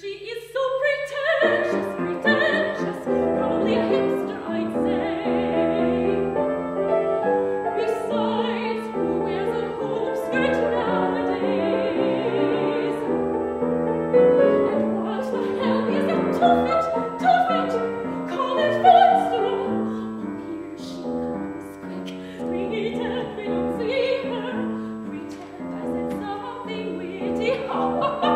She is so pretentious, pretentious, probably a hipster, I'd say. Besides, who wears a hoop skirt nowadays? And what the hell is a tuffet, call it monster. Oh, here she comes, quick, pretend, see her, pretend I said something witty, ha ha ha.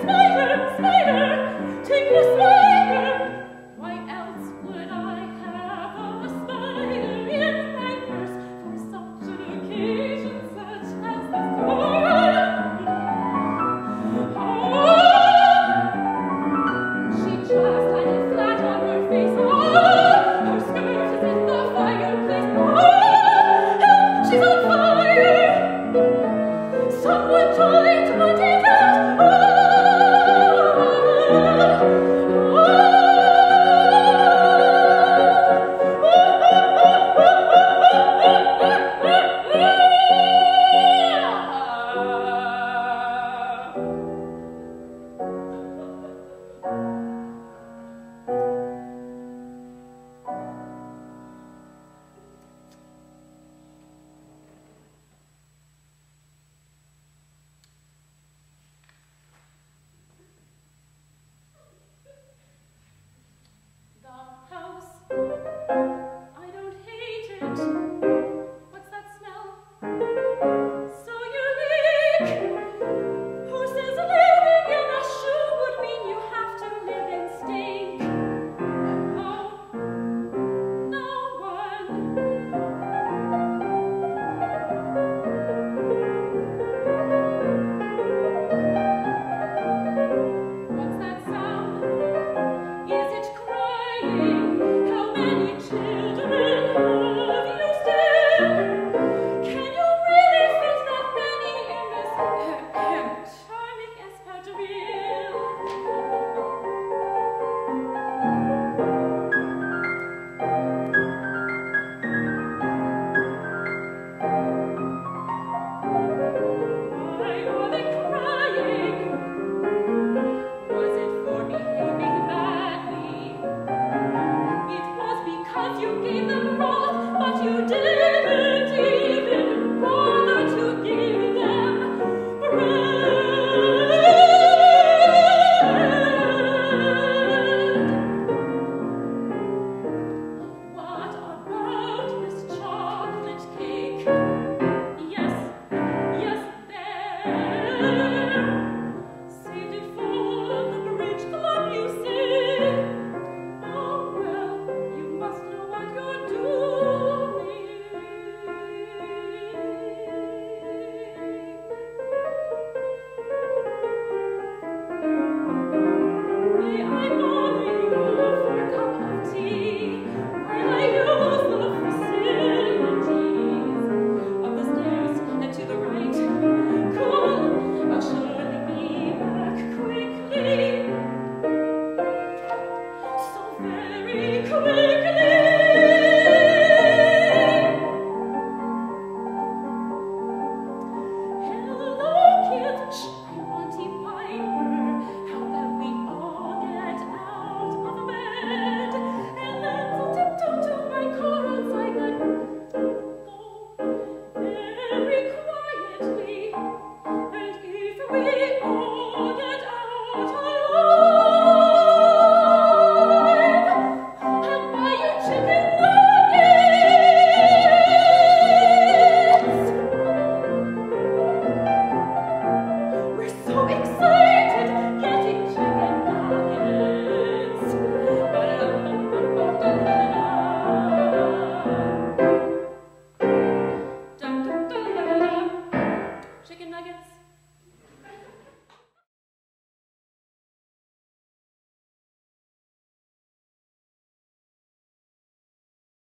Spider! Spider! Take